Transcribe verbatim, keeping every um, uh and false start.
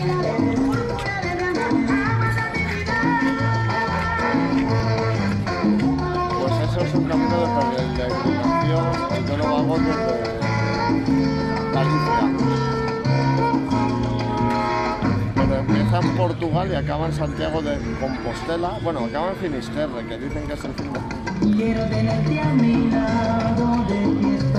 Pues eso es un camino de peregrinación y yo lo hago desde Galicia. Pero empieza en Portugal y acaba en Santiago de Compostela. Bueno, acaba en Finisterre, que dicen que es el fin. Quiero tenerte a mi lado de